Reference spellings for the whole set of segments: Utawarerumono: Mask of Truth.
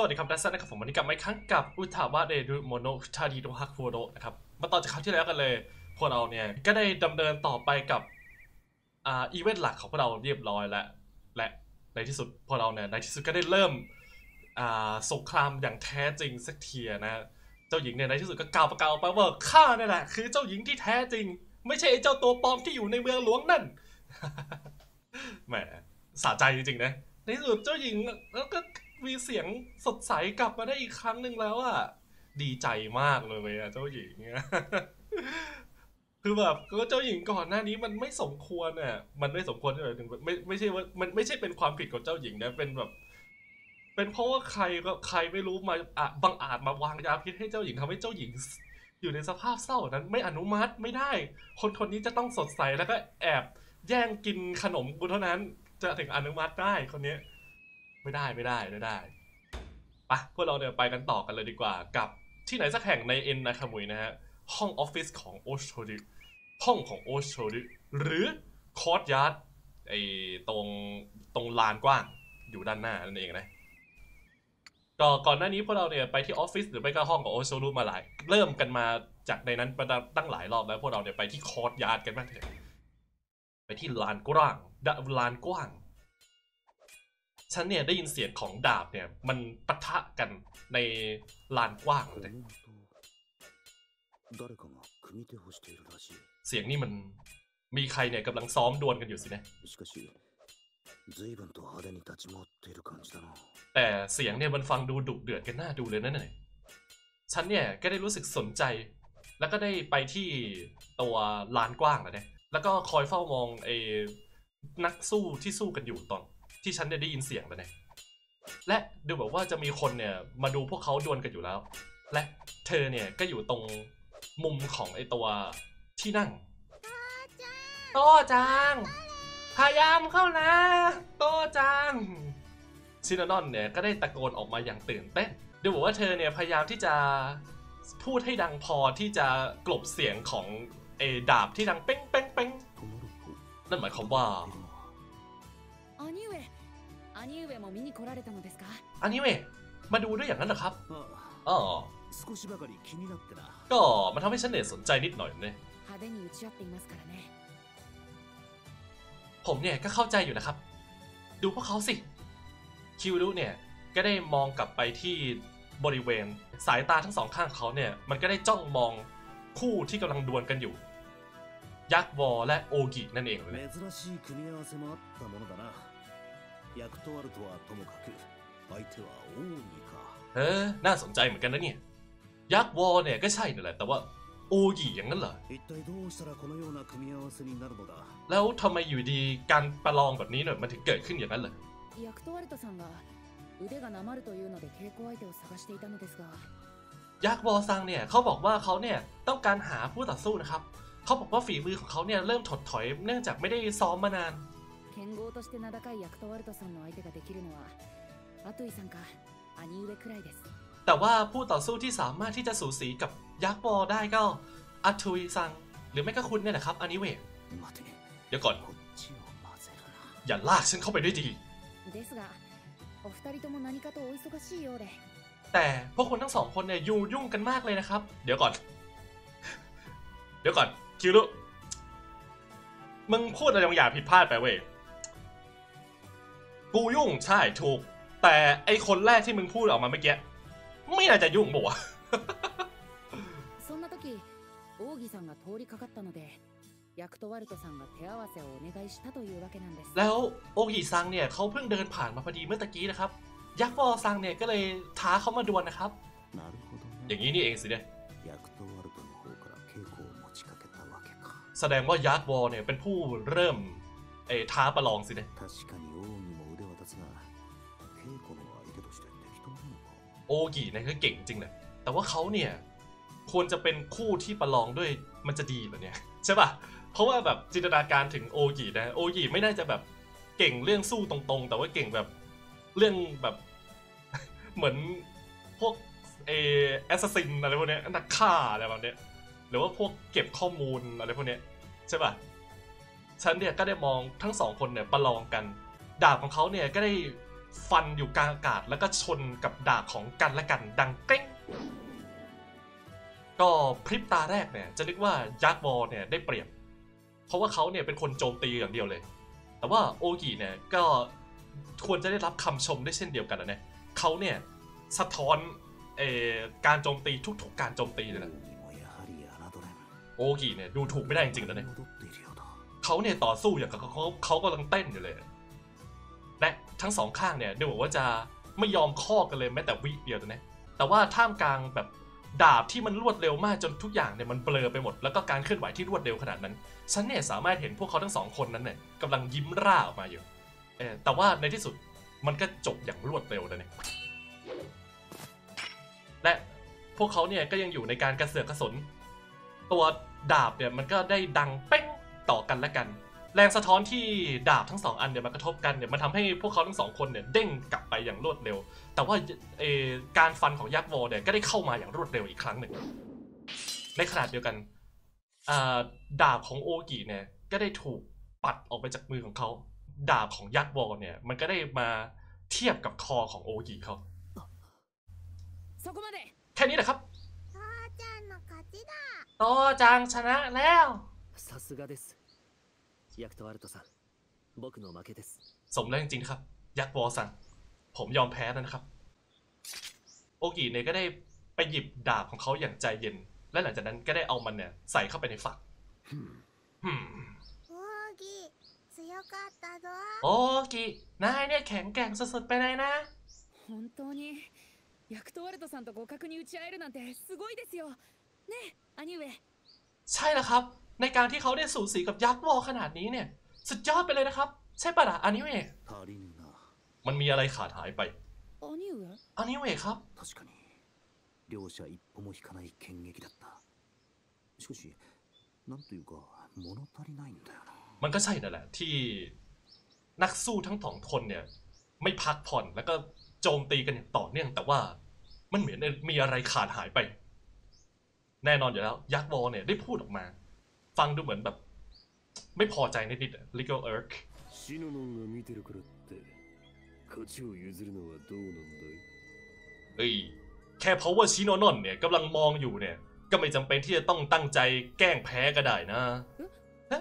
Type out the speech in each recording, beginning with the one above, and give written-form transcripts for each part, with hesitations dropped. สวัสดีครับและสวัสดีครับผมวันนี้กลับมาอีกครั้งกับอุทาวะเดรุโมโนชาดิโดฮักฟูโดะนะครับมาต่อจากครั้งที่แล้วกันเลยพวกเราเนี่ยก็ได้ดำเนินต่อไปกับอีเวนต์หลักของพวกเราเรียบร้อยแล้วและในที่สุดพวกเราเนี่ยในที่สุดก็ได้เริ่มสงครามอย่างแท้จริงสักทีนะเจ้าหญิงเนี่ยในที่สุดก็กล่าวประกาศไปว่าข้าเนี่ยแหละคือเจ้าหญิงที่แท้จริงไม่ใช่ไอ้เจ้าตัวปลอมที่อยู่ในเมืองหลวงนั่นแหมสะใจจริงๆนะในที่สุดเจ้าหญิงแล้วก็มีเสียงสดใสกลับมาได้อีกครั้งหนึ่งแล้วอ่ะดีใจมากเลยอ่ะเจ้าหญิงคือแบบก็เจ้าหญิงก่อนหน้านี้มันไม่สมควรอ่ะมันไม่สมควรเลยถึงไม่ใช่ว่ามันไม่ใช่เป็นความผิดของเจ้าหญิงนะเป็นแบบเป็นเพราะว่าใครไม่รู้มาบังอาจมาวางยาพิษให้เจ้าหญิงทำให้เจ้าหญิงอยู่ในสภาพเศร้านั้นไม่อนุมัติไม่ได้คนนี้จะต้องสดใสแล้วก็แอบแย่งกินขนมกูเท่านั้นจะถึงอนุมัติได้คนนี้ไม่ได้ไปพวกเราเดี๋ยวไปกันต่อกันเลยดีกว่ากับที่ไหนสักแห่งในเอ็นนาคามุยนะฮะห้องออฟฟิศของโอโชริห้องของโอโชริหรือคอร์ทยาร์ดไอตรงลานกว้างอยู่ด้านหน้านั่นเองนะก็ก่อนหน้านี้พวกเราเนี่ยไปที่ออฟฟิศหรือไปก็ห้องของโอโชริมาหลายเริ่มกันมาจากในนั้นตั้งหลายรอบแล้วพวกเราเนี่ยไปที่คอร์ทยาร์ดกันบ้างเถอะไปที่ลานกว้างฉันเนี่ยได้ยินเสียงของดาบเนี่ยมันปะทะกันในลานกว้างเลยเสียงนี่มันมีใครเนี่ยกำลังซ้อมดวลกันอยู่สินะแต่เสียงเนี่ยมันฟังดูดุเดือดกันน่าดูเลยนั่นเลยฉันเนี่ยก็ได้รู้สึกสนใจแล้วก็ได้ไปที่ตัวลานกว้างเลยแล้วก็คอยเฝ้ามองไอ้นักสู้ที่สู้กันอยู่ตอนที่ฉันได้ยินเสียงแล้วเนี่ยและดูแบบว่าจะมีคนเนี่ยมาดูพวกเขาดวลกันอยู่แล้วและเธอเนี่ยก็อยู่ตรงมุมของไอตัวที่นั่งโตจางพยายามเข้านะโตจางซินนอนเนี่ยก็ได้ตะโกนออกมาอย่างตื่นเต้นดูแบบว่าเธอเนี่ยพยายามที่จะพูดให้ดังพอที่จะกลบเสียงของไอดาบที่ดังเป้งเป้งเป้งนั่นหมายความว่าอันนี้เว้ยมาดูด้วยอย่างนั้นเหรอครับอ๋อก็มันทำให้ฉันเนี่ยสนใจนิดหน่อยเนี่ยผมเนี่ยก็เข้าใจอยู่นะครับดูพวกเขาสิคิวรุเนี่ยก็ได้มองกลับไปที่บริเวณสายตาทั้งสองข้างเขาเนี่ยมันก็ได้จ้องมองคู่ที่กำลังดวลกันอยู่ยักษ์วอและโอกินั่นเองเลยน่าสนใจเหมือนกันนะเนี่ยยักษ์วอเนี่ยก็ใช่นั่นแหละแต่ว่าโอกิอย่างนั้นเหรอแล้วทำไมอยู่ดีการประลองแบบนี้เนี่ยมันถึงเกิดขึ้นอย่างนั้นเหรอยักษ์วอซังเนี่ยเขาบอกว่าเขาเนี่ยต้องการหาผู้ต่อสู้นะครับเขาบอกว่าฝีมือของเขาเนี่ยเริ่มถดถอยเนื่องจากไม่ได้ซ้อมมานานแต่ว่าผู้ต่อสู้ที่สามารถที่จะสูสีกับยักษ์บอได้ก็อัตุยซังหรือไม่ก็คุณเนี่ยแหละครับอันนี้เวกเดี๋ยวก่อนอย่าลากฉันเข้าไปด้วยดีแต่พวกคุณทั้งสองคนเนี่ยยุ่งกันมากเลยนะครับเดี๋ยวก่อนคิวรุมึงพูดอะไรบางอย่างผิดพลาดไปเว้ยกูยุ่งใช่ถูกแต่ไอคนแรกที่มึงพูดออกมาเมื่อกี้ไม่น่าจะยุ่งบ่วะแล้วโอกิซังเนี่ยเขาเพิ่งเดินผ่านมาพอดีเมื่อตะกี้นะครับยักษ์วอซังเนี่ยก็เลยท้าเขามาดวลนะครับอย่างนี้นี่เองสิเนี่ยแสดงว่ายักษ์วอเนี่ยเป็นผู้เริ่มท้าประลองสิเนี่ยโอกิเนี่ยก็เก่งจริงแหละแต่ว่าเขาเนี่ยควรจะเป็นคู่ที่ประลองด้วยมันจะดีเหรอเนี่ยใช่ป่ะเพราะว่าแบบจินตนาการถึงโอกินะโอกิไม่น่าจะแบบเก่งเรื่องสู้ตรงๆแต่ว่าเก่งแบบเรื่องแบบเหมือนพวกแอสซัสซินอะไรพวกเนี้ยนักฆ่าอะไรแบบเนี้ยหรือว่าพวกเก็บข้อมูลอะไรพวกเนี้ยใช่ป่ะฉันเนี่ยก็ได้มองทั้งสองคนเนี่ยประลองกันดาบของเขาเนี่ยก็ได้ ฟันอยู่กลางอากาศแล้วก็ชนกับดาบของกันและกันดังเก้งก็พริบตาแรกเนี่ยจะนึกว่ายักษ์วอลเนี่ยได้เปรียบเพราะว่าเขาเนี่ยเป็นคนโจมตีอย่างเดียวเลยแต่ว่าโอกิเนี่ยก็ควรจะได้รับคำชมได้เช่นเดียวกันนะเนี่ยเขาเนี่ยสะท้อนการโจมตีทุกๆการโจมตีเลยนะโอกิเนี่ยดูถูกไม่ได้จริงๆนะเนี่ยเขาเนี่ยต่อสู้อย่างกับเขากำลังเต้นอยู่เลยและทั้งสองข้างเนี่ยดูเหมือนว่าจะไม่ยอมข้อกันเลยแม้แต่วิเดียวนะแต่ว่าท่ามกลางแบบดาบที่มันรวดเร็วมากจนทุกอย่างเนี่ยมันเบลอไปหมดแล้วก็การเคลื่อนไหวที่รวดเร็วขนาดนั้นฉันเนี่ยสามารถเห็นพวกเขาทั้งสองคนนั้นเนี่ยกำลังยิ้มร่าออกมาอยู่แต่ว่าในที่สุดมันก็จบอย่างรวดเร็วเลยเนี่ยและพวกเขาเนี่ยก็ยังอยู่ในการกระเสือกกระสนตัวดาบเนี่ยมันก็ได้ดังเป้งต่อกันและกันแรงสะท้อนที่ดาบทั้งสองอันเนี่ยมากระทบกันเนี่ยมันทำให้พวกเขาทั้งสองคนเนี่ยเด้งกลับไปอย่างรวดเร็วแต่ว่าการฟันของยักษ์วอลเนี่ยก็ได้เข้ามาอย่างรวดเร็วอีกครั้งหนึ่งในขณะเดียวกันดาบของโอกิเนี่ยก็ได้ถูกปัดออกไปจากมือของเขาดาบของยักษ์วอลเนี่ยมันก็ได้มาเทียบกับคอของโอกิเขาแค่นี้แหละครับโตจังชนะแล้วสมแล้วจริงๆครับยักษ์วอลสั่งผมยอมแพ้นะครับโอกิเนี่ยก็ได้ไปหยิบดาบของเขาอย่างใจเย็นและหลังจากนั้นก็ได้เอามันเนี่ยใส่เข้าไปในฝักโอกินายเนี่ยแข็งแกร่งสุดๆไปเลยนะใช่แล้วครับในการที่เขาได้สูสีกับยักษ์วอลขนาดนี้เนี่ยสุดยอดไปเลยนะครับใช่ปะล่ะอานิเวะมันมีอะไรขาดหายไปอานิเวะครับมันก็ใช่นั่นแหละที่นักสู้ทั้งสองคนเนี่ยไม่พักผ่อนแล้วก็โจมตีกันอย่างต่อเนื่องแต่ว่ามันเหมือนมีอะไรขาดหายไปแน่นอนอยู่แล้วยักษ์วอลเนี่ยได้พูดออกมาฟังดูเหมือนแบบไม่พอใจนิดๆ Legal Irk เฮ้ยแค่เพราะว่าชิโนนอนเนี่ยกำลังมองอยู่เนี่ยก็ไม่จำเป็นที่จะต้องตั้งใจแกล้งแพ้ก็ได้นะฮะ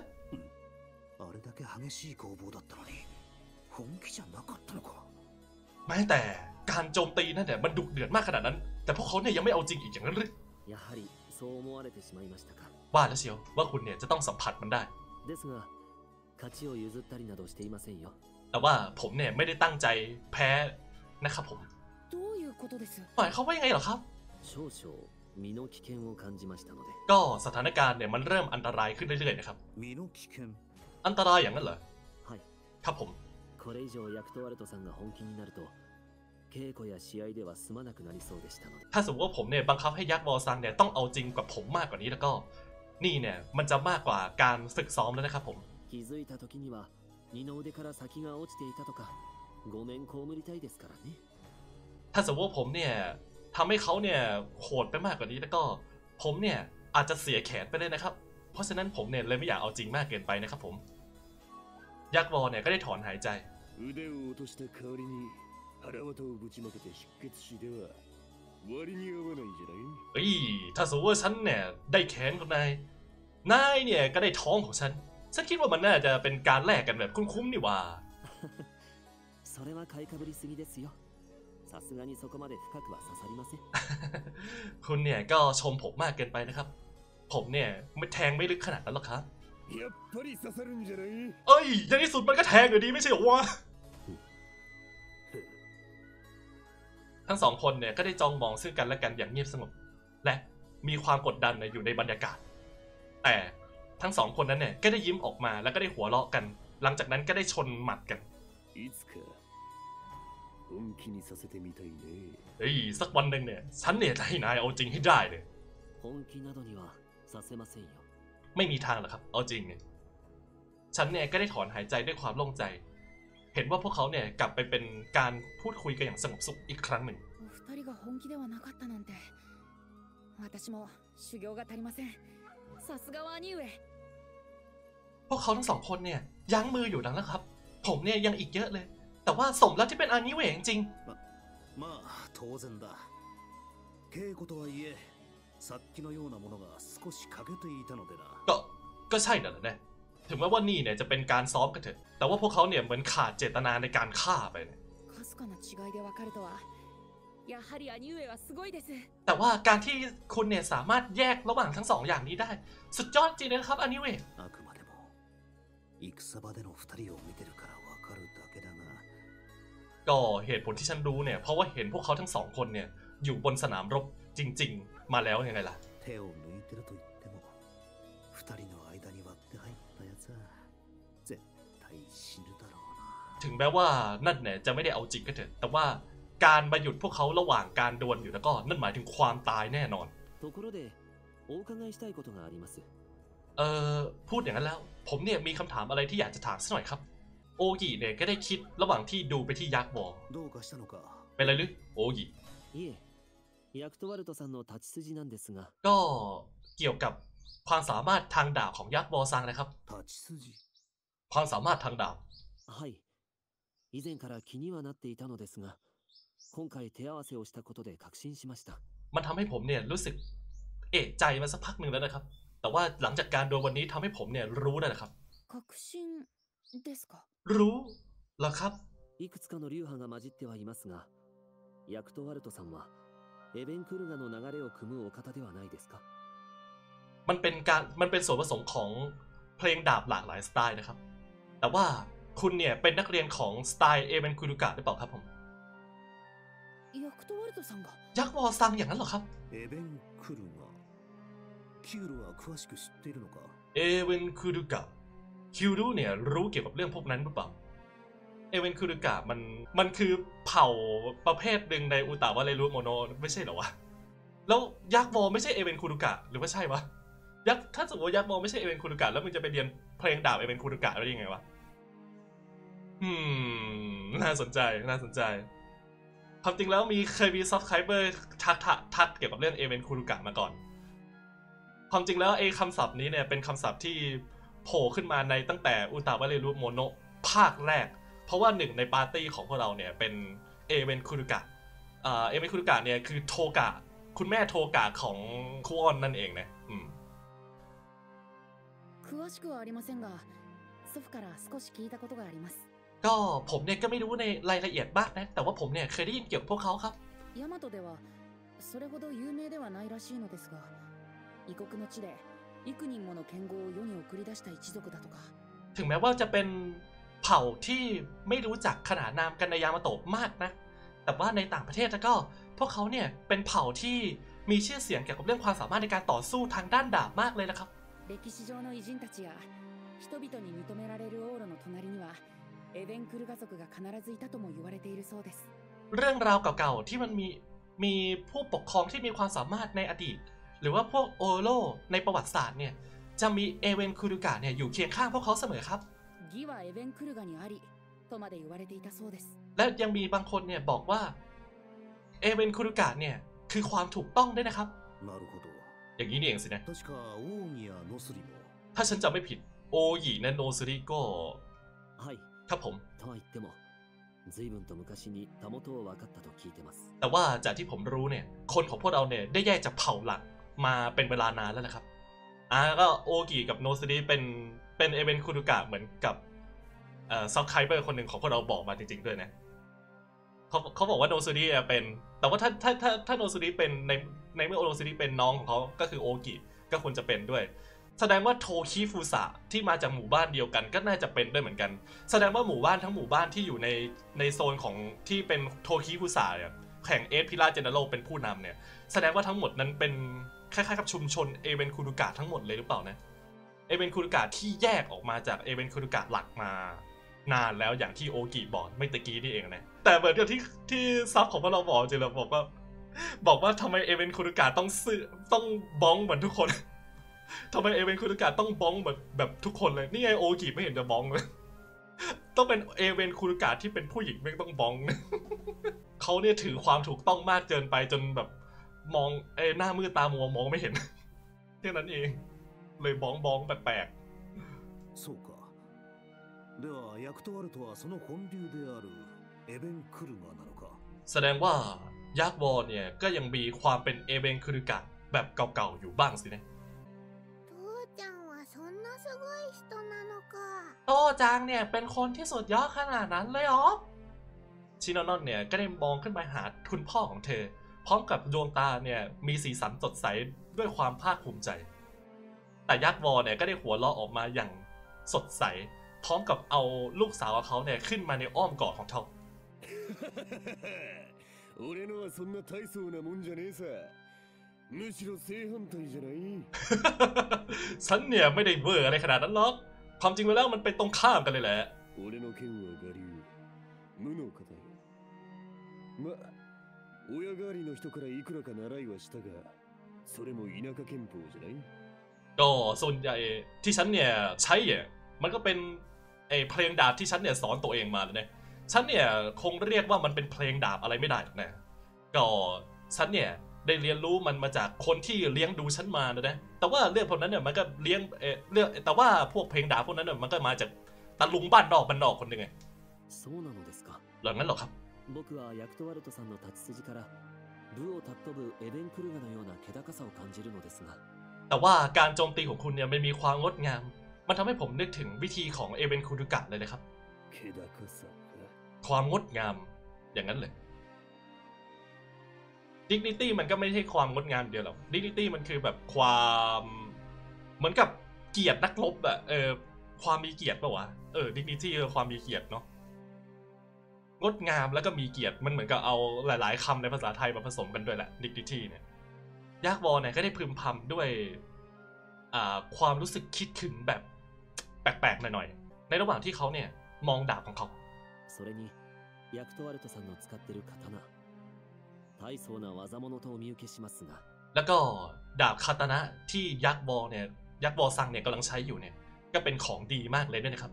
แม้แต่การโจมตีนั่นเนี่ยมันดุเดือดมากขนาดนั้นแต่พวกเขาเนี่ยยังไม่เอาจริงอีกอย่างนั้นหรือว่าแล้วเชียวว่าคุณเนี่ยจะต้องสัมผัสมันได้แต่ว่าผมเนี่ยไม่ได้ตั้งใจแพ้นะครับผมหมายเขาว่ายังไงเหรอครับก็สถานการณ์เนี่ยมันเริ่มอันตรายขึ้นเรื่อยๆนะครับอันตรายอย่างนั้นเหรอครับผมถ้าสมมติว่าผมเนี่ยบังคับให้ยักษ์วอลซังเนี่ยต้องเอาจริงกับผมมากกว่านี้แล้วก็นี่เนี่ยมันจะมากกว่าการฝึกซ้อมแล้วนะครับผมถ้าสมมติว่าผมเนี่ยทำให้เขาเนี่ยโหดไปมากกว่านี้แล้วก็ผมเนี่ยอาจจะเสียแขนไปเลยนะครับเพราะฉะนั้นผมเนี่ยเลยไม่อยากเอาจริงมากเกินไปนะครับผมยักษ์วอลเนี่ยก็ได้ถอนหายใจถ้าสมมติว่าฉันเนี่ยได้แขนของนายเนี่ยก็ได้ท้องของฉันคิดว่ามันน่าจะเป็นการแลกกันแบบคุ้มๆนี่ว่าคุณเนี่ยก็ชมผมมากเกินไปนะครับผมเนี่ยไม่แทงไม่ลึกขนาดนั้นหรอกครับเอ้ยอย่างที่สุดมันก็แทงอยู่ดีไม่ใช่หรอวะทั้งสองคนเนี่ยก็ได้จ้องมองซึ่งกันและกันอย่างเงียบสงบและมีความกดดันอยู่ในบรรยากาศแต่ทั้งสองคนนั้นเนี่ยก็ได้ยิ้มออกมาแล้วก็ได้หัวเราะกันหลังจากนั้นก็ได้ชนหมัดกันเฮ้ยสักวันหนึ่งเนี่ยฉันเนี่ยจะให้นายเอาจริงให้ได้เลยไม่มีทางหรอกครับเอาจริงเนี่ยฉันเนี่ยก็ได้ถอนหายใจด้วยความโล่งใจเห็นว่าพวกเขาเนี่ยกลับไปเป็นการพูดคุยกันอย่างสงบสุขอีกครั้งหนึ่งพวกเขาทั้งสองคนเนี่ยยั้งมืออยู่ดังแล้วครับผมเนี่ยยังอีกเยอะเลย แต่ว่าสมแล้วที่เป็นอานิเวะจริงก็ใช่นั่นแหละนะถึงแม้ว่านี่เนี่ยจะเป็นการซ้อมกันเถอะแต่ว่าพวกเขาเนี่ยเหมือนขาดเจตนาในการฆ่าไปเนี่ยแต่ว่าการที่คุณเนี่ยสามารถแยกระหว่างทั้งสองอย่างนี้ได้สุดยอดจริงนะครับอานิเวะก็เหตุผลที่ฉันรู้เนี่ยเพราะว่าเห็นพวกเขาทั้งสองคนเนี่ยอยู่บนสนามรบจริงๆมาแล้วยังไงล่ะถึงแม้ว่านั่นเนี่ยจะไม่ได้เอาจริงก็เถอะแต่ว่าการมาหยุดพวกเขาระหว่างการดวลอยู่แล้วก็นั่นหมายถึงความตายแน่นอนพูดอย่างนั้นแล้วผมเนี่ยมีคำถามอะไรที่อยากจะถามสักหน่อยครับโอกิเนี่ยก็ได้คิดระหว่างที่ดูไปที่ยักษ์วอเป็นอะไรหรือโอกิก็เกี่ยวกับความสามารถทางดาบของยักษ์วอซังนะครับความสามารถทางดาบมันทำให้ผมเนี่ยรู้สึกเอะใจมาสักพักหนึ่งแล้วนะครับแต่ว่าหลังจากการโดนวันนี้ทำให้ผมเนี่ยรู้แล้วนะครับรู้แล้วครับมันเป็นส่วนผสมของเพลงดาบหลากหลายสไตล์นะครับแต่ว่าคุณเนี่ยเป็นนักเรียนของสไตล์เอเบนคุรุกะหรือเปล่าครับผมยักษ์วอซังอย่างนั้นเหรอครับเอเบนคุรุกะคิวรุเนี่ยรู้เกี่ยวกับเรื่องพวกนั้นหรือเปล่าเอเวนคุรุกะมันคือเผ่าประเภทหนึ่งในอุตาวะเรรุโมโนะไม่ใช่เหรอวะแล้วยักษ์วอไม่ใช่เอเวนคุรุกะหรือว่าใช่วะยักษ์ถ้าสมมติว่ายักษ์วอไม่ใช่เอเวนคุรุกะแล้วมึงจะไปเรียนเพลงดาบเอเวนคุรุกะได้ยังไงวะน่าสนใจน่าสนใจความจริงแล้วเคยมีซับไคเบอร์ทักเกี่ยวกับเรื่องเอเวนคุรุกะมาก่อนความจริงแล้วไอ้คำศัพท์นี้เนี่ยเป็นคำศัพท์ที่โผล่ขึ้นมาในตั้งแต่อุตาวะเรรุโมโนะภาคแรกเพราะว่าหนึ่งในปาร์ตี้ของพวกเราเนี่ยเป็นเอเวนคุรุกะเอเวนคุรุกะเนี่ยคือโทกะคุณแม่โทกะของคุออนนั่นเองนะก็ผมเนี่ยก็ไม่รู้ในรายละเอียดมากนะแต่ว่าผมเนี่ยเคยได้ยินเกี่ยวกับพวกเขาครับถึงแม้ว่าจะเป็นเผ่าที่ไม่รู้จักขนานนามกันในยามาโตะมากนะแต่ว่าในต่างประเทศแล้วก็พวกเขาเนี่ยเป็นเผ่าที่มีชื่อเสียงเกี่ยวกับเรื่องความสามารถในการต่อสู้ทางด้านดาบมากเลยนะครับเรื่องราวเก่าๆที่มันมีผู้ปกครองที่มีความสามารถในอดีตหรือว่าพวกโอโลในประวัติศาสตร์เนี่ยจะมีเอเวนคุรุกะเนี่ยอยู่เคียงข้างพวกเขาเสมอครับและยังมีบางคนเนี่ยบอกว่าเอเวนคุรุกะเนี่ยคือความถูกต้องด้วยนะครับอย่างนี้นี่เองสินะถ้าฉันจำไม่ผิดโอหยีและโนซุริก็ครับผมแต่ว่าจากที่ผมรู้เนี่ยคนของพวกเราเนี่ยได้แยกจากเผ่าหลักมาเป็นเวลานานแล้วนะครับก็โอกิกับโนซุริเป็นเอเวนคุรุกะเหมือนกับซับไคเบอร์คนหนึ่งของพวกเราบอกมาจริงๆด้วยนะเขาบอกว่าโนซุริเป็นแต่ว่าถ้าโนซุริเป็นในเมื่อโนซุริเป็นน้องของเขาก็คือโอกิก็ควรจะเป็นด้วยแสดงว่าโทคิฟูสะที่มาจากหมู่บ้านเดียวกันก็น่าจะเป็นด้วยเหมือนกันแสดงว่าหมู่บ้านทั้งหมู่บ้านที่อยู่ในโซนของที่เป็นโทคิฟูสะเนี่ยแข่งเอสพิราเจเนโรเป็นผู้นำเนี่ยแสดงว่าทั้งหมดนั้นเป็นคล้ายๆกับชุมชนเอเวนคุรุกะทั้งหมดเลยหรือเปล่านะเอเวนคุรุกะที่แยกออกมาจากเอเวนคุรุกะหลักมานานแล้วอย่างที่โอกิบอกไม่ตะกี้นี่เองนะแต่เหมือนกับที่ซับของพวกเราบอกจริงๆบอกว่าทำไมเอเวนคุรุกะต้องซื้อต้องบ้องเหมือนทุกคนทำไมเอเวนคุรุกะต้องบ้องแบบทุกคนเลยนี่ไงโอกิไม่เห็นจะบ้องเลยต้องเป็นเอเวนคุรุกะที่เป็นผู้หญิงไม่ต้องบ้องเขาเนี่ยถือความถูกต้องมากเกินไปจนแบบมองหน้ามืดตามัวมองไม่เห็นแค่นั้นเองเลยบ้องแปลกๆ แสดงว่ายักษ์วอลเนี่ยก็ยังมีความเป็นเอเบนคุรุกะแบบเก่าๆอยู่บ้างสินะโตจังเนี่ยเป็นคนที่สุดยอดขนาดนั้นเลยอ๋อชินอนอนเนี่ยก็ได้มองขึ้นไปหาคุณพ่อของเธอพร้อมกับดวงตาเนี่ยมีสีสันสดใสด้วยความภาคภูมิใจแต่ยักษ์วอลเนี่ยก็ได้หัวเราะออกมาอย่างสดใสพร้อมกับเอาลูกสาวของเขาเนี่ยขึ้นมาในอ้อมกอดของเธอฉันเนี่ยไม่ได้เวอร์อะไรขนาดนั้นหรอกความจริงแล้วมันไปตรงข้ามกันเลยแหละก็ส่วนใหญ่ที่ฉันเนี่ยใช้มันก็เป็นเพลงดาบที่ฉันเนี่ยสอนตัวเองมาเลยนะฉันเนี่ยคงเรียกว่ามันเป็นเพลงดาบอะไรไม่ได้หรอกนะก็ฉันเนี่ยได้เรียนรู้มันมาจากคนที่เลี้ยงดูฉันมานะแต่ว่าเรื่องพวกนั้นเนี่ยมันก็เลี้ยงแต่ว่าพวกเพลงดาบพวกนั้นเนี่ยมันก็มาจากตาลุงบ้านนอกคนหนึ่งไงหลังนั้นหรอครับแต่ว่าการโจมตีของคุณเนี่ยไม่มีความงดงามมันทำให้ผมนึกถึงวิธีของเอเบนคุรุกะเลยนะครับความงดงามอย่างนั้นเลย dignity มันก็ไม่ใช่ความงดงามเดียวหรอก dignity มันคือแบบความเหมือนกับเกียรตินักรบอะความมีเกียรติป่ะวะdignity ความมีเกียรติเนาะงดงามแล้วก็มีเกียรติมันเหมือนกับเอาหลายๆคำในภาษาไทยมาผสมกันด้วยแหละ dignity เนี่ยยักษ์วอลเนี่ยก็ได้พึมพำด้วยความรู้สึกคิดถึงแบบแปลกๆหน่อยๆในระหว่างที่เขาเนี่ยมองดาบของเขาแล้วก็ดาบคาตานะที่ยักษ์วอลซังเนี่ยกำลังใช้อยู่เนี่ยก็เป็นของดีมากเลยด้วยนะครับ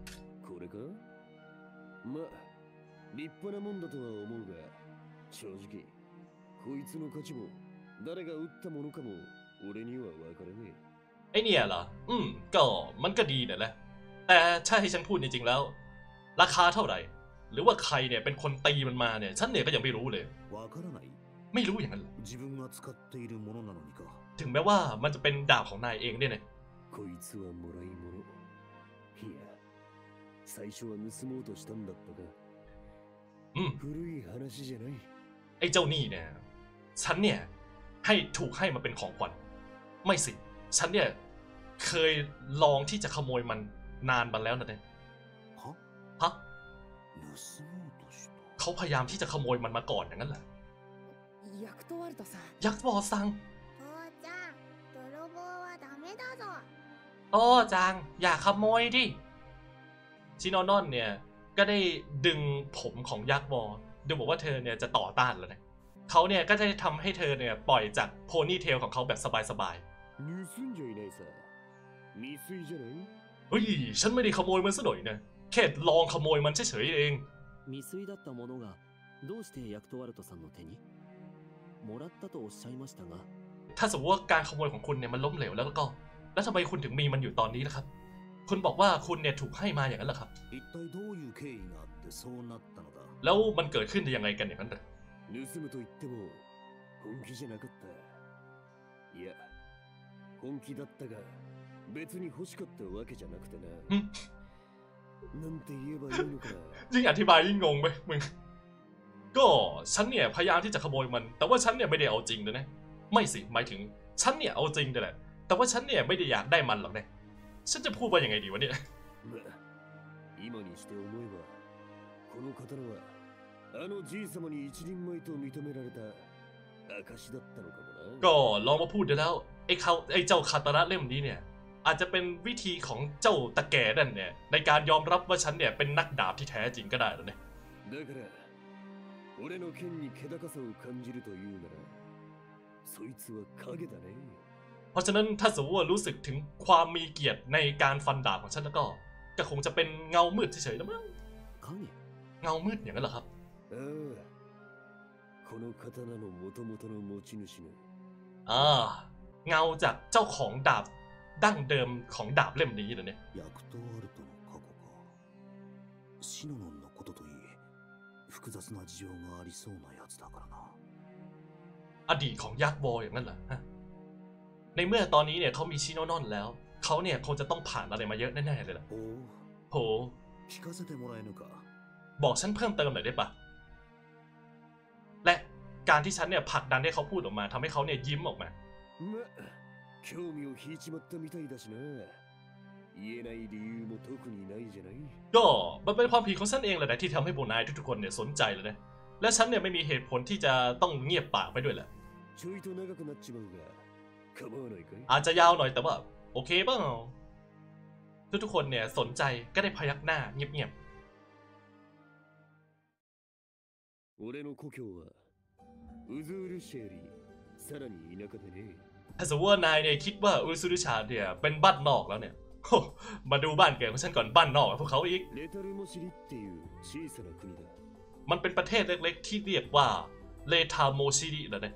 ไอเนี่ยเหรอก็มันก็ดีเนี่ยแหละแต่ถ้าให้ฉันพูดจริงๆแล้วราคาเท่าไหร่หรือว่าใครเนี่ยเป็นคนตีมันมาเนี่ยฉันเนี่ยก็ยังไม่รู้เลยไม่รู้อย่างนั้นหรอถึงแม้ว่ามันจะเป็นดาบของนายเองเนี่ยนะไอ้เจ้านี่เนี่ยฉันเนี่ยให้ถูกให้มาเป็นของขวัญไม่สิฉันเนี่ยเคยลองที่จะขโมยมันนานมาแล้วนะเนี่ยฮะเขาพยายามที่จะขโมยมันมาก่อนอย่างนั้นแหละยักษ์วอลซังโตจังอย่าขโมยดิชินอนอนเนี่ยก็ได้ดึงผมของยักษ์วอลดูบอกว่าเธอเนี่ยจะต่อต้านแล้วนะเขาเนี่ยก็จะทำให้เธอเนี่ยปล่อยจากโพนี่เทลของเขาแบบสบายเฮ้ยฉันไม่ได้ขโมยมันซะหน่อยนะแค่ลองขโมยมันเฉยๆเองถ้าสมมติว่าการขโมยของคุณเนี่ยมันล้มเหลวแล้วก็แล้วทำไมคุณถึงมีมันอยู่ตอนนี้ล่ะครับคุณบอกว่าคุณเนี่ยถูกให้มาอย่างนั้นเหรอครับแล้วมันเกิดขึ้นได้ยังไงกันอย่างนั้นเหรอยิ่งอธิบายยิ่งงงไปมึงก็ฉันเนี่ยพยายามที่จะขโมยมันแต่ว่าฉันเนี่ยไม่ได้เอาจริงเลยนะไม่สิหมายถึงฉันเนี่ยเอาจริงแต่แหละแต่ว่าฉันเนี่ยไม่ได้อยากได้มันหรอกนะฉันจะพูดว่ายังไงดีวะเนี่ยก็ลองมาพูดได้แล้วไอ้เจ้าคาตานะเล่มนี้เนี่ยอาจจะเป็นวิธีของเจ้าตะแก่นั่นเนี่ยในการยอมรับว่าฉันเนี่ยเป็นนักดาบที่แท้จริงก็ได้แล้วเนี่ยเพราะฉะนั้นถ้าสมมติว่ารู้สึกถึงความมีเกียรติในการฟันดาบของฉันแล้วก็คงจะเป็นเงามืดเฉยๆแล้วมั้งเงามืดอย่างนั้นเหรอครับเงาจากเจ้าของดาบดั้งเดิมของดาบเล่มนี้เลยเนี่ย複雑な事情がありそうなやつだからな。อดีตของยักษ์วอลอย่างนั้นเหรอในเมื่อตอนนี้เนี่ยเขามีชิโนนอนแล้วเขาเนี่ยคงจะต้องผ่านอะไรมาเยอะแน่ๆเลยล่ะโหบอกฉันเพิ่มเติมหน่อยได้ปะและการที่ฉันเนี่ยผลักดันให้เขาพูดออกมาทำให้เขาเนี่ยยิ้มออกมาก็มันเป็นความผิดของฉันเองแหละที่ทำให้โบนายทุกๆคนเนี่ยสนใจเลยนะและฉันเนี่ยไม่มีเหตุผลที่จะต้องเงียบปากไปด้วยแหละอาจจะยาวหน่อยแต่ว่าโอเคป่ะทุกๆคนเนี่ยสนใจก็ได้พยักหน้าเงียบๆถ้าสมมติว่านายเนี่ยคิดว่าอุซุริชาเนี่ยเป็นบ้านนอกแล้วเนี่ยมาดูบ้านเกิดของฉันก่อนบ้านนอกพวกเขาอีกมันเป็นประเทศเล็กๆที่เรียกว่าเลทาโมชิริแล้วเนี่ย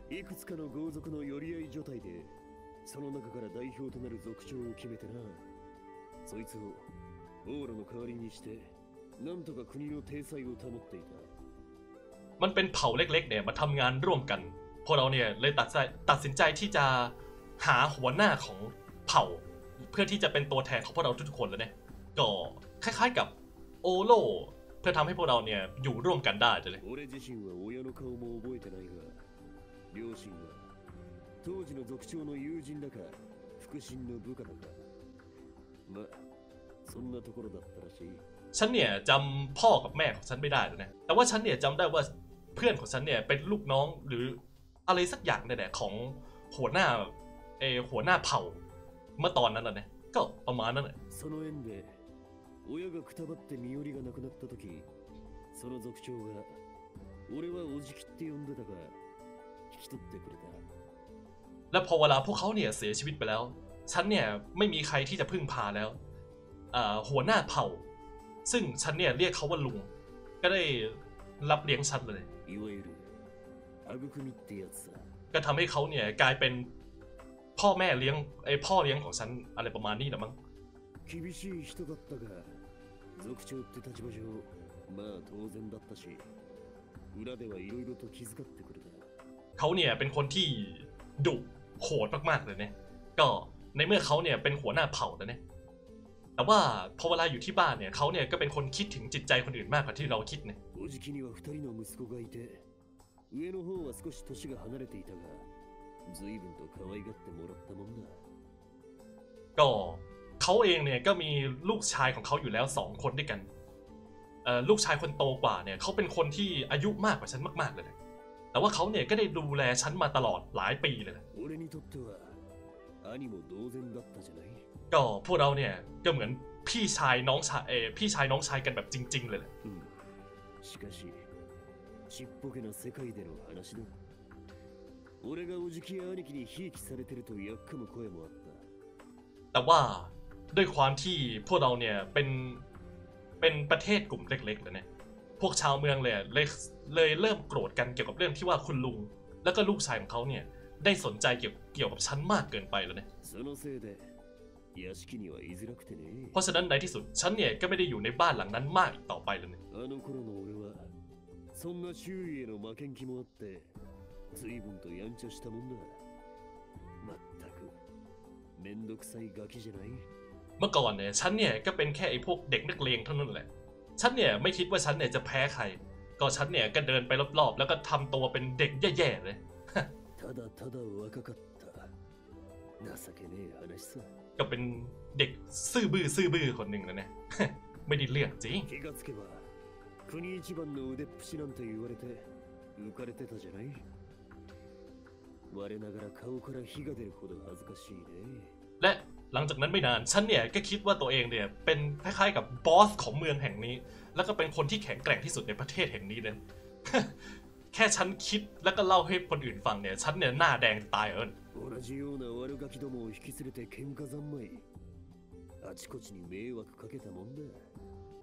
มันเป็นเผ่าเล็กๆเนี่ยมาทำงานร่วมกันพวกเราเนี่ยเลยตัดสินใจที่จะหาหัวหน้าของเผ่าเพื่อที่จะเป็นตัวแทนของพวกเราทุกคนแล้วเนี่ยก็คล้ายๆกับโอโลเพื่อทำให้พวกเราเนี่ยอยู่ร่วมกันได้เลยฉันเนี่ยจำพ่อกับแม่ของฉันไม่ได้เลยนะแต่ว่าฉันเนี่ยจำได้ว่าเพื่อนของฉันเนี่ยเป็นลูกน้องหรืออะไรสักอย่างเนี่ยแหละของหัวหน้าเผ่าเมื่อตอนนั้นน่ะนะก็ประมาณนั้นแหละและพอเวลาพวกเขาเนี่ยเสียชีวิตไปแล้วฉันเนี่ยไม่มีใครที่จะพึ่งพาแล้วหัวหน้าเผ่าซึ่งฉันเนี่ยเรียกเขาว่าลุงก็ได้รับเลี้ยงฉันเลยก็ทำให้เขาเนี่ยกลายเป็นพ่อเลี้ยงของฉันอะไรประมาณนี้นะมั้งเขาเนี่ยเป็นคนที่ดุโหดมากๆเลยเนี่ยก็ในเมื่อเขาเนี่ยเป็นหัวหน้าเผ่าแล้วเนี่ยแต่ว่าพอเวลาอยู่ที่บ้านเนี่ยเขาเนี่ยก็เป็นคนคิดถึงจิตใจคนอื่นมากกว่าที่เราคิดเนี่ยก็เขาเองเนี่ยก็มีลูกชายของเขาอยู่แล้ว2คนด้วยกันลูกชายคนโตกว่าเนี่ยเขาเป็นคนที่อายุมากกว่าฉันมากๆเลยนะแต่ว่าเขาเนี่ยก็ได้ดูแลฉันมาตลอดหลายปีเลยนะก็พวกเราเนี่ยก็เหมือนพี่ชายน้องชายกันแบบจริงๆเลยแหละแต่ว่าด้วยความที่พวกเราเนี่ยเป็นประเทศกลุ่มเล็กๆแล้วเนี่ยพวกชาวเมืองเลยเริ่มโกรธกันเกี่ยวกับเรื่องที่ว่าคุณลุงแล้วก็ลูกชายของเขาเนี่ยได้สนใจเกี่ยวกับฉันมากเกินไปแล้วเนี่ยเพราะฉะนั้นในที่สุดฉันเนี่ยก็ไม่ได้อยู่ในบ้านหลังนั้นมากอีกต่อไปแล้วเนี่ยเมื่อก่อนเนี่ยฉันเนี่ยก็เป็นแค่ไอ้พวกเด็กนักเลงเท่านั้นแหละฉันเนี่ยไม่คิดว่าฉันเนี่ยจะแพ้ใครก็ฉันเนี่ยก็เดินไปรอบๆแล้วก็ทำตัวเป็นเด็กแย่ๆเลยก็เป็นเด็กซื่อบื้อคนหนึ่งแล้วเนี่ยไม่ได้เรื่องจริงและหลังจากนั้นไม่นานฉันเนี่ยก็คิดว่าตัวเองเนี่ยเป็นคล้ายๆกับบอสของเมืองแห่งนี้แล้วก็เป็นคนที่แข็งแกร่งที่สุดในประเทศแห่งนี้เลย แค่ฉันคิดแล้วก็เล่าให้คนอื่นฟังเนี่ยฉันเนี่ยหน้าแดงตาย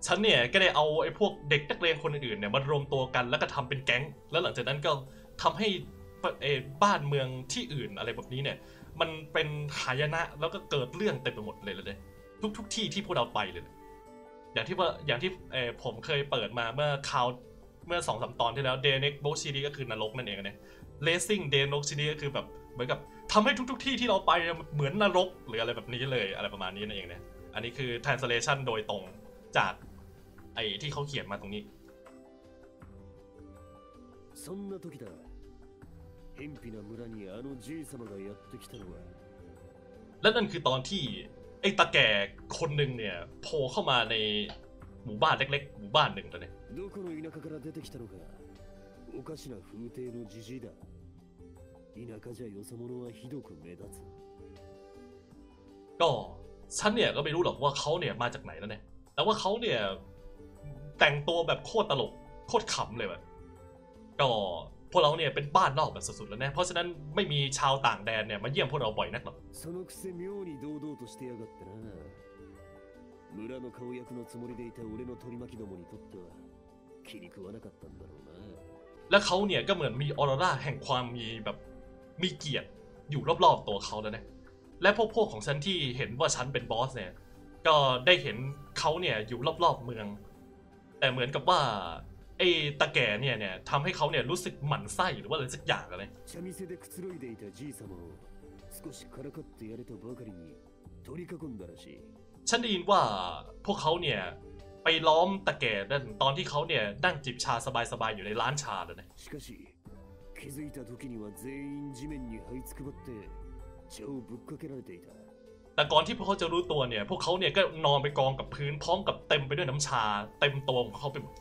ฉันเนี่ยก็ได้เอาไอ้พวกเด็กนักเรียนคนอื่นเนี่ยมารวมตัวกันแล้วก็ทำเป็นแก๊งแล้วหลังจากนั้นก็ทำให้บ้านเมืองที่อื่นอะไรแบบนี้เนี่ยมันเป็นหายนะแล้วก็เกิดเรื่องเต็มไปหมดเลยเลยทุกที่ที่พวกเราไปเลยอย่างที่ผมเคยเปิดมาเมื่อคราว เมื่อ 2-3 ตอนที่แล้วเดเน็กโบชิริก็คือนรกนั่นเองนะเลสซิ่งเดนโนชิริก็คือแบบเหมือนกับทำให้ทุกที่ที่เราไปเหมือนนรกหรืออะไรแบบนี้เลยอะไรประมาณนี้นั่นเองนะอันนี้คือ translation โดยตรงจากไอ้ที่เขาเขียนมาตรงนี้そんな時だ。偏僻な村にあのじい様がやってきたのは。และนั่นคือตอนที่ไอ้ตาแก่คนหนึ่งเนี่ยโผล่เข้ามาในหมู่บ้านเล็กๆหมู่บ้านหนึ่งตัวเนี่ยどこの田舎から出てきたのか。おかしな風体のじじいだ。田舎じゃよそ者はひどく目立つ。ก็ฉันเนี่ยก็ไม่รู้หรอกว่าเขาเนี่ยมาจากไหนแล้วเนี่ยแต่ว่าเขาเนี่ยแต่งตัวแบบโคตรตลกโคตรขำเลยแบบก็พวกเราเนี่ยเป็นบ้านนอกแบบสุดๆแล้วนะเพราะฉะนั้นไม่มีชาวต่างแดนเนี่ยมาเยี่ยมพวกเราบ่อยนักหรอกและเขาเนี่ยก็เหมือนมีออโรราแห่งความมีแบบมีเกียรติอยู่รอบๆตัวเขาแล้วนะและพวกของฉันที่เห็นว่าฉันเป็นบอสเนี่ยก็ได้เห็นเขาเนี่ยอยู่รอบๆเมืองแต่เหมือนกับว่าไอ้ตาแก่เนี่ยทำให้เขาเนี่ยรู้สึกหมั่นไส้หรือว่าอะไรสักอย่างอะไรฉันได้ยินว่าพวกเขาเนี่ยไปล้อมตาแก่นั่นตอนที่เขาเนี่ยนั่งจิบชาสบายๆอยู่ในร้านชาเลยนะแต่ก่อนที่พวกเขาจะรู้ตัวเนี่ยพวกเขาเนี่ยก็นอนไปกองกับพื้นพร้อมกับเต็มไปด้วยน้ำชาเต็มตัวของเขาไปหมด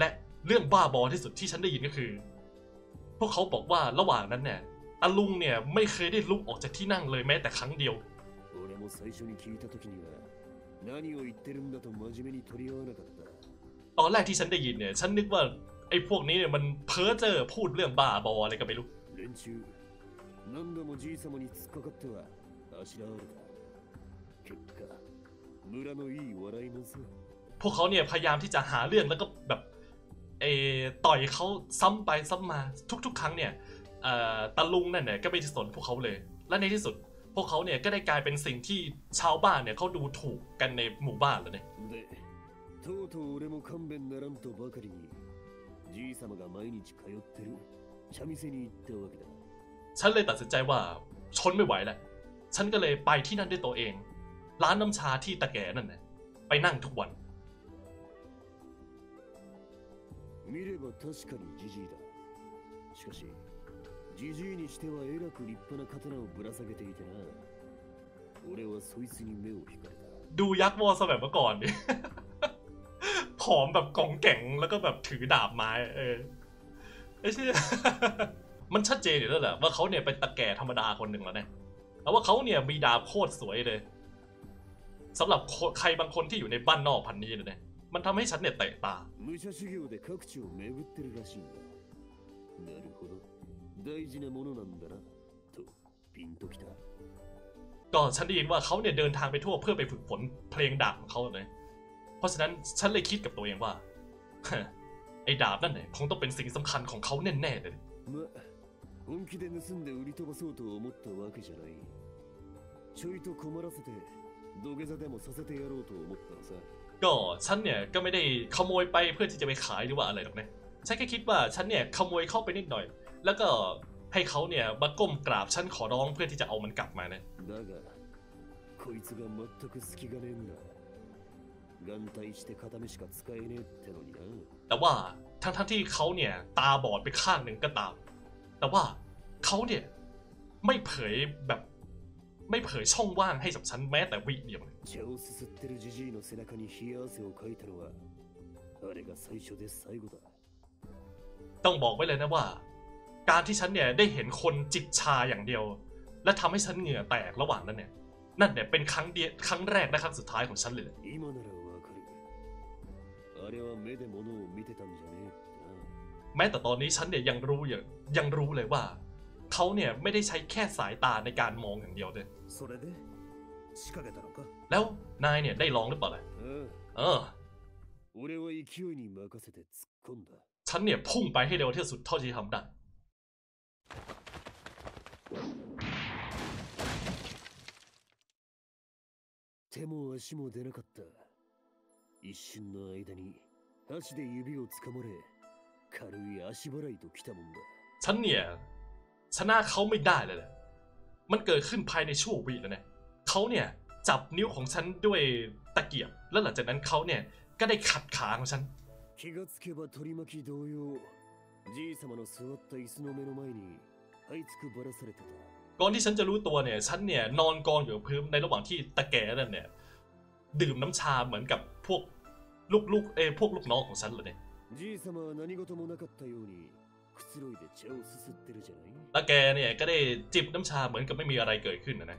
และเรื่องบ้าบอที่สุดที่ฉันได้ยินก็คือพวกเขาบอกว่าระหว่างนั้นเนี่ยอาลุงเนี่ยไม่เคยได้ลุกออกจากที่นั่งเลยแม้แต่ครั้งเดียวตอนแรกที่ฉันได้ยินเนี่ยฉันนึกว่าไอ้พวกนี้เนี่ยมันเพ้อเจ้อพูดเรื่องบ้าบออะไรก็ไม่รู้พวกเขาเนี่ยพยายามที่จะหาเรื่องแล้วก็แบบต่อยเขาซ้ำไปซ้ำมาทุกๆครั้งเนี่ยตาลุงนั่นเนี่ยก็ไม่สนพวกเขาเลยและในที่สุดพวกเขาเนี่ยก็ได้กลายเป็นสิ่งที่ชาวบ้านเนี่ยเขาดูถูกกันในหมู่บ้านแล้วเนี่ยฉันเลยตัดสินใจว่าทนไม่ไหวแล้วฉันก็เลยไปที่นั่นด้วยตัวเองร้านน้ำชาที่ตาแก่นั่นแหละไปนั่งทุกวันดูยักษ์มอสแบบเมื่อก่อนดิ ผอมแบบกองแก่งแล้วก็แบบถือดาบไม้ไอ้เชี่ย มันชัดเจนอยู่แล้วแหละว่าเขาเนี่ยเป็นตาแก่ธรรมดาคนหนึ่งแล้วนะแต่ว่าเขาเนี่ยมีดาบโคตรสวยเลยสำหรับใครบางคนที่อยู่ในบ้านนอกพันนี้เนี่ยมันทำให้ฉันเนี่ยเตะตาก็ฉันได้ยินว่าเขาเนี่ยเดินทางไปทั่วเพื่อไปฝึกฝนเพลงดาบของเขาเลยเพราะฉะนั้นฉันเลยคิดกับตัวเองว่าไอ้ดาบนั่นเนี่ยคงต้องเป็นสิ่งสำคัญของเขาแน่ๆเลยก็ฉันเนี่ยก็ไม่ได้ขโมยไปเพื่อที่จะไปขายหรือว่าอะไรหรอกนะฉันแค่คิดว่าฉันเนี่ยขโมยเข้าไปนิดหน่อยแล้วก็ให้เขาเนี่ยมาก้มกราบฉันขอร้องเพื่อที่จะเอามันกลับมานะแต่ว่าทั้งที่เขาเนี่ยตาบอดไปข้างหนึ่งก็ตามแต่ว่าเขาเนี่ยไม่เผยช่องว่างให้กับฉันแม้แต่วิเดียวเลยต้องบอกไว้เลยนะว่าการที่ฉันเนี่ยได้เห็นคนจิบชาอย่างเดียวและทำให้ฉันเหงื่อแตกระหว่างนั้นเนี่ยนั่นเนี่ยเป็นครั้งแรกและครั้งสุดท้ายของฉันเลยแม้แต่ตอนนี้ฉันเนี่ยยังรู้เลยว่าเขาเนี่ยไม่ได้ใช้แค่สายตาในการมองอย่างเดียวเลยแล้วนายเนี่ยได้ลองหรือเปล่าล่ะฉันเนี่ยพุ่งไปให้เร็วที่สุดเท่าที่ทำได้手も足も出なかった。一瞬の間に足で指をつかまれ軽い足払いときたもんだ。ฉันเนี่ยชนะเขาไม่ได้เลยแหละมันเกิดขึ้นภายในชั่ววิแล้วเนี่ยเขาเนี่ยจับนิ้วของฉันด้วยตะเกียบแล้วหลังจากนั้นเขาเนี่ยก็ได้ขัดขาของฉันก่อนที่ฉันจะรู้ตัวเนี่ยฉันเนี่ยนอนกองอยู่พื้นในระหว่างที่ตะแกนั่นเนี่ยดื่มน้ำชาเหมือนกับพวกลูกน้องของฉันเลยเนี่ยตะแกเนี่ยก็ได้จิบน้ำชาเหมือนกับไม่มีอะไรเกิดขึ้นนะ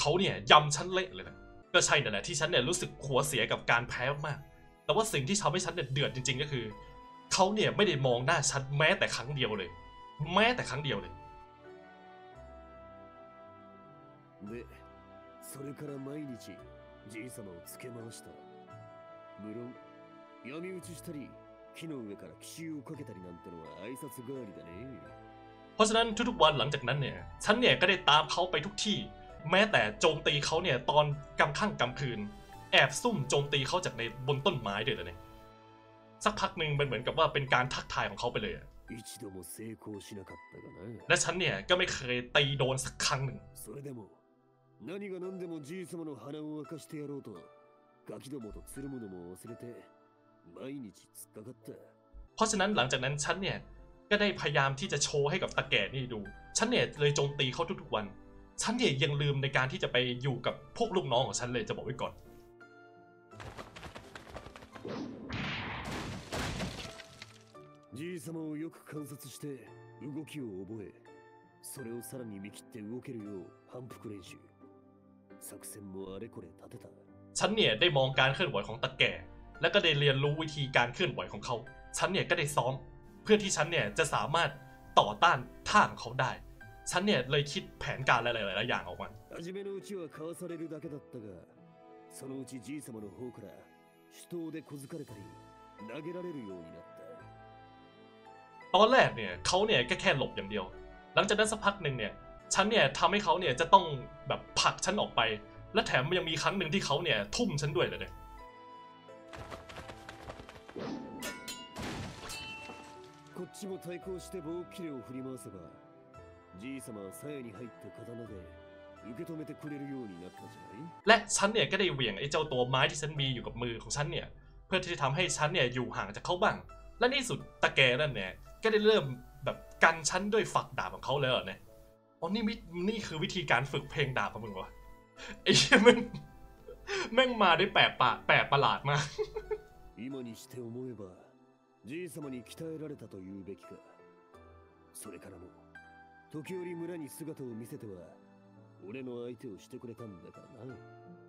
เขาเนี่ยยำฉันเละเลยนะก็ใช่นั่นแหละที่ฉันเนี่ยรู้สึกหัวเสียกับการแพ้มากแต่ว่าสิ่งที่ทำให้ฉันเนี่ยเดือดจริงๆก็คือเขาเนี่ยไม่ได้มองหน้าฉันแม้แต่ครั้งเดียวเลยเพราะฉะนั้นทุกๆวันหลังจากนั้นเนี่ยฉันเนี่ยก็ได้ตามเขาไปทุกที่แม้แต่โจมตีเขาเนี่ยตอนกลางค่ำกลางคืนแอบซุ่มโจมตีเขาจากในบนต้นไม้ด้วยเลยเนี่ยสักพักหนึ่งมันเหมือนกับว่าเป็นการทักทายของเขาไปเลยและฉันเนี่ยก็ไม่เคยตีโดนสักครั้งหนึ่งเพราะฉะนั้นหลังจากนั้นฉันเนี่ยก็ได้พยายามที่จะโชว์ให้กับตาแก่นี่ดูฉันเนี่ยเลยโจมตีเขาทุกๆวันฉันเนี่ยยังลืมในการที่จะไปอยู่กับพวกลูกน้องของฉันเลยจะบอกไว้ก่อนฉันเนี่ยได้มองการเคลื่อนไหวของตาแก่และก็ได้เรียนรู้วิธีการเคลื่อนไหวของเขาฉันเนี่ยก็ได้ซ้อมเพื่อที่ฉันเนี่ยจะสามารถต่อต้านท่าของเขาได้ฉันเนี่ยเลยคิดแผนการหลายๆอย่างออกมาตอนแรกเนี่ยเขาเนี่ยก็แค่หลบอย่างเดียวหลังจากนั้นสักพักหนึ่งเนี่ยฉันเนี่ยทำให้เขาเนี่ยจะต้องแบบผลักฉันออกไปและแถมยังมีครั้งหนึ่งที่เขาเนี่ยทุ่มฉันด้วยเลยเนี่ยและฉันเนี่ยก็ได้เหวี่ยงไอ้เจ้าตัวไม้ที่ฉันมีอยู่กับมือของฉันเนี่ยเพื่อที่จะทำให้ฉันเนี่ยอยู่ห่างจากเขาบ้างและในสุดตะแกนั่นเนี่ยก็ได้เริ่มแบบกันฉันด้วยฝักดาบของเขาเลยเนี่ยอ๋อนี่คือวิธีการฝึกเพลงดาบของมึงวะไอ้แม่งมาได้แปลกประหลาดมาก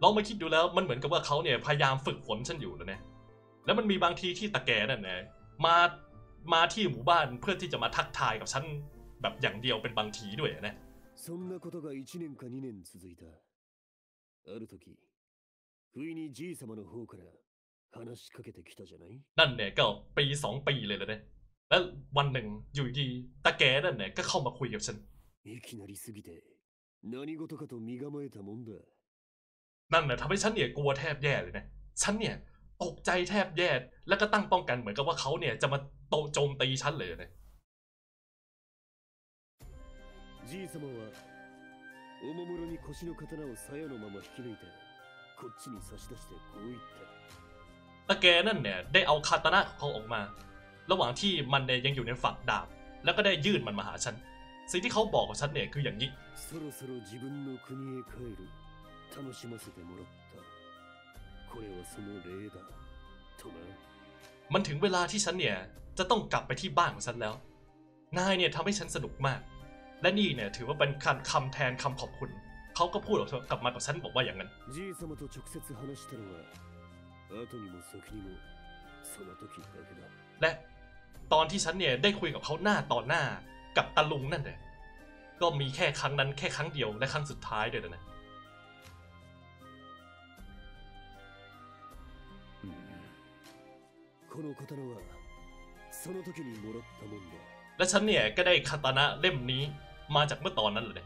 ลองมาคิดดูแล้วมันเหมือนกับว่าเขาเนี่ยพยายามฝึกฝนฉันอยู่แล้วเนี่ยแล้วมันมีบางทีที่ตะแกนั่นเนี่ยมาที่หมู่บ้านเพื่อที่จะมาทักทายกับฉันแบบอย่างเดียวเป็นบางทีด้วยนะนั่นเนี่ยก็ปี 2 ปีเลยแล้วเนี่ยแล้ววันหนึ่งอยู่ดีตาแกนั่นเนี่ยก็เข้ามาคุยกับฉันนั่นเนี่ยทำให้ฉันเนี่ยกลัวแทบแย่เลยนะฉันเนี่ยตกใจแทบแย่แล้วก็ตั้งป้องกันเหมือนกับว่าเขาเนี่ยจะมาโจมตีฉันเลยนะตาแกนั่นเนี่ยได้เอาคาตานะของเขาออกมาระหว่างที่มันเนี่ยยังอยู่ในฝักดาบแล้วก็ได้ยื่นมันมาหาฉันสิ่งที่เขาบอกกับฉันเนี่ยคืออย่างนี้มันถึงเวลาที่ฉันเนี่ยจะต้องกลับไปที่บ้านของฉันแล้วนายเนี่ยทำให้ฉันสนุกมากและนี่เนี่ยถือว่าเป็นคำแทนคำขอบคุณเขาก็พูดกลับมากับฉันบอกว่าอย่างนั้นและตอนที่ฉันเนี่ยได้คุยกับเขาหน้าต่อหน้ากับตาลุงนั่นแหละก็มีแค่ครั้งนั้นแค่ครั้งเดียวและครั้งสุดท้ายเดียวนะ และฉันเนี่ยก็ได้คาตานะเล่มนี้มาจากเมื่อตอนนั้นเลย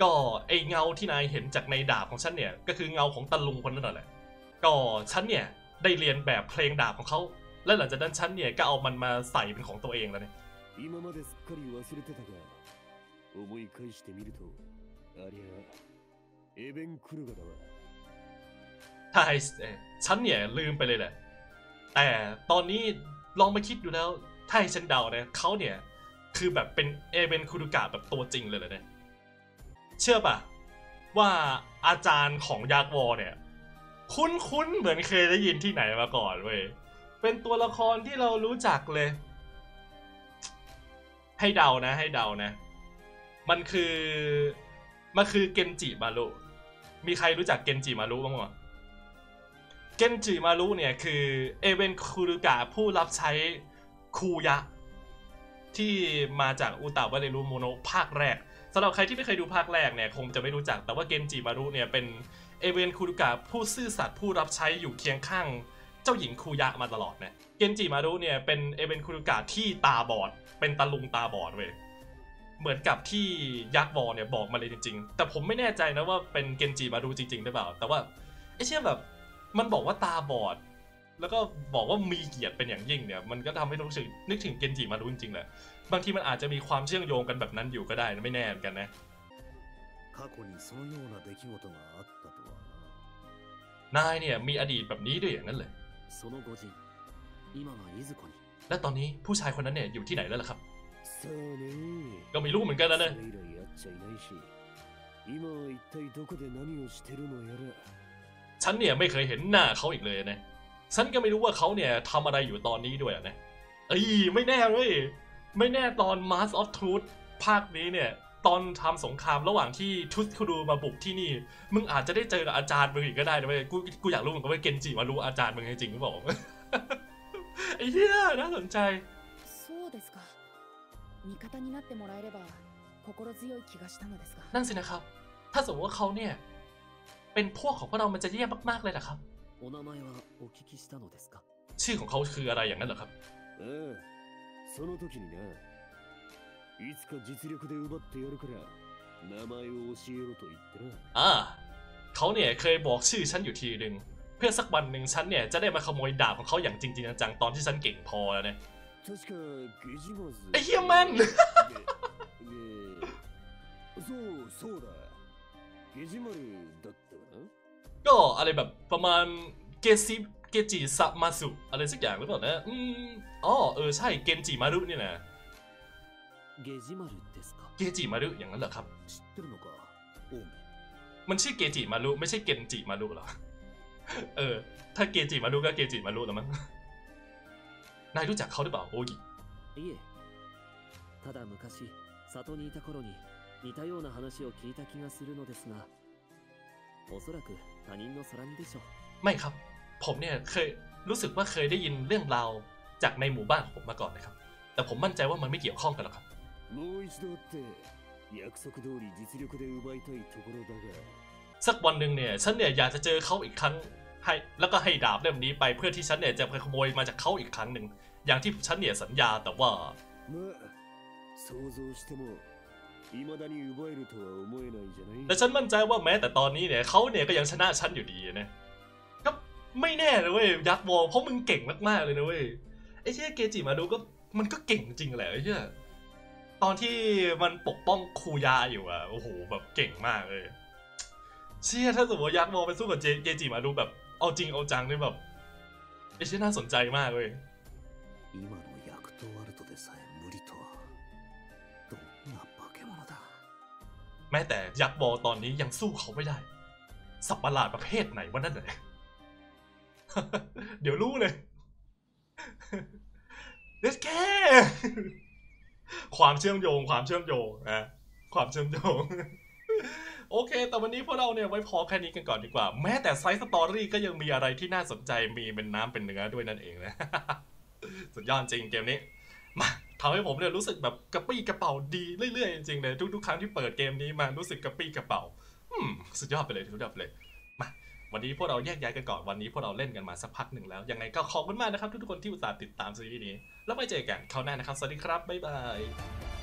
ก็ไอเงาที่นายเห็นจากในดาบของฉันเนี่ยก็คือเงาของตะลุงคนนั้นแหละก็ฉันเนี่ยได้เรียนแบบเพลงดาบของเขาและหลังจากนั้นฉันเนี่ยก็เอามันมาใส่เป็นของตัวเองแล้วเนี่ยใช่ฉันเนี่ยลืมไปเลยแหละแต่ตอนนี้ลองมาคิดดูแล้วถ้าให้ฉันเดานะเขาเนี่ยคือแบบเป็นเอเบนคุรุกะแบบตัวจริงเลยแหละเนี่ยเชื่อป่ะว่าอาจารย์ของยากวอเนี่ยคุ้นเหมือนเคยได้ยินที่ไหนมาก่อนเว้ยเป็นตัวละครที่เรารู้จักเลยให้เดานะมันคือเกนจิมารุมีใครรู้จักเกนจิมารุบ้างมั้ยเกนจิมารุเนี่ยคือเอเบนคุรุกะผู้รับใช้คูยะที่มาจากอุตะวะเรรุโมโนะภาคแรกสำหรับใครที่ไม่เคยดูภาคแรกเนี่ยคงจะไม่รู้จักแต่ว่าเกนจิมารุเนี่ยเป็นเอเบนคุรุกะผู้ซื่อสัตย์ผู้รับใช้อยู่เคียงข้างเจ้าหญิงคูยะมาตลอดนะเกนจิมารุเนี่ยเป็นเอเบนคุรุกะที่ตาบอดเป็นตาลุงตาบอดเว้ยเหมือนกับที่ยักษ์บอเนี่ยบอกมาเลยจริงๆแต่ผมไม่แน่ใจนะว่าเป็นเกนจิมารุจริงๆหรือเปล่าแต่ว่าไอ้เชี่ยแบบมันบอกว่าตาบอดแล้วก็บอกว่ามีเกียรติเป็นอย่างยิ่งเนี่ยมันก็ทำให้รู้สึกนึกถึงเกนจิมารุจริงๆแหละบางทีมันอาจจะมีความเชื่อมโยงกันแบบนั้นอยู่ก็ได้ไม่แน่เหมือนกันนะนายเนี่ยมีอดีตแบบนี้ด้วยอย่างนั้นเลยและตอนนี้ผู้ชายคนนั้นเนี่ยอยู่ที่ไหนแล้วล่ะครับก็ไม่รู้เหมือนกันแล้วนะฉันเนี่ยไม่เคยเห็นหน้าเขาอีกเลยนะฉันก็ไม่รู้ว่าเขาเนี่ยทำอะไรอยู่ตอนนี้ด้วยนะไม่แน่เว้ยไม่แน่ตอน Mask of Truth ภาคนี้เนี่ยตอนทำสงครามระหว่างที่ทุสคุรุมาบุกที่นี่มึงอาจจะได้เจอกับอาจารย์มึงอีกก็ได้นะเว้ยกูอยากรู้เหมือนกันว่าเกนจิมารุอาจารย์มึงจริงหรือเปล่าไอ้เหี้ยน่าสนใจนั่นสินะครับถ้าสมมติว่าเขาเนี่ยเป็นพวกของพวกเรามันจะแย่มากๆเลยนะครับชื่อของเขาคืออะไรอย่างนั้นเหรอครับเขาเนี่ยเคยบอกชื่อฉันอยู่ทีหนึ่งเพื่อสักวันหนึ่งฉันเนี่ยจะได้มาขโมยดาบของเขาอย่างจริงจังๆตอนที่ฉันเก่งพอแล้วเนี่ยไอ้เหี้ยมันก็อะไรแบบประมาณเกจิซามาสุอะไรสักอย่างหรือเปล่านะใช่เกนจิมารุนี่นะเกจิมารุอย่างนั้นเหรอครับมันชื่อเกจิมารุไม่ใช่เกนจิมารุหรอถ้าเกจิมารุก็เกจิมารุแล้วมั้งนายรู้จักเขาหรือเปล่าโอกิไม่ครับผมเนี่ยเคยรู้สึกว่าเคยได้ยินเรื่องราวจากในหมู่บ้านของผมมาก่อนนะครับแต่ผมมั่นใจว่ามันไม่เกี่ยวข้องกันหรอกครับสักวันหนึ่งเนี่ยฉันเนี่ยอยากจะเจอเขาอีกครั้งให้แล้วก็ให้ดาบเล่มนี้ไปเพื่อที่ฉันเนี่ยจะไปขโมยมาจากเขาอีกครั้งหนึ่งอย่างที่ฉันเนี่ยสัญญาแต่ว่าแต่ฉันมั่นใจว่าแม้แต่ตอนนี้เนี่ยเขาเนี่ยก็ยังชนะฉันอยู่ดีนะก็ไม่แน่เลยเว้ยยักษ์วอเพราะมึงเก่งมากๆเลยนะเว้ยไอ้เชี่ยเกจิมาดูก็มันก็เก่งจริงแหละไอ้เชี่ยตอนที่มันปกป้องคูยาอยู่อะโอ้โหแบบเก่งมากเลยเชี่ยถ้าสมมติยักษ์วอไปสู้กับเกจิมาดูแบบเอาจริงเอาจังเลยแบบไอ้เชี่ยน่าสนใจมากเลยแม้แต่ยักษ์วอตอนนี้ยังสู้เขาไม่ได้สัตว์ประหลาดประเภทไหนวะนั่นเลยเดี๋ยวรู้เลยเด็ดแค่ความเชื่อมโยงนะความเชื่อมโยงโอเคแต่วันนี้พวกเราเนี่ยไว้พอแค่นี้กันก่อนดีกว่าแม้แต่ไซส์สตอรี่ก็ยังมีอะไรที่น่าสนใจมีเป็นน้ำเป็นเนื้อด้วยนั่นเองนะสุดยอดจริงเกมนี้มา ทำให้ผมเนี่ยรู้สึกแบบกระปี้กระเป๋าดีเรื่อยๆจริงๆเลยทุกๆครั้งที่เปิดเกมนี้มารู้สึกกระปี้กระเป๋าสุดยอดไปเลยทุกดับเลยมาวันนี้พวกเราแยกย้ายกันก่อนวันนี้พวกเราเล่นกันมาสักพักหนึ่งแล้วยังไงก็ขอบคุณมากนะครับทุกๆคนที่อุตส่าห์ติดตามซีรีส์นี้แล้วไว้เจอกันคราวหน้านะครับสวัสดีครับบ๊ายบาย